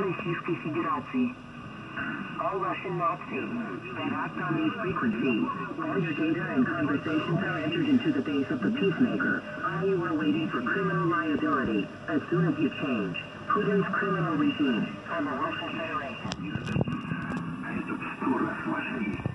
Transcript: Российской Федерации. All Russian Nazis that act on these frequencies, all your data and conversations are entered into the base of the peacemaker. You are waiting for criminal liability as soon as you change Putin's criminal regime and the Russian Federation.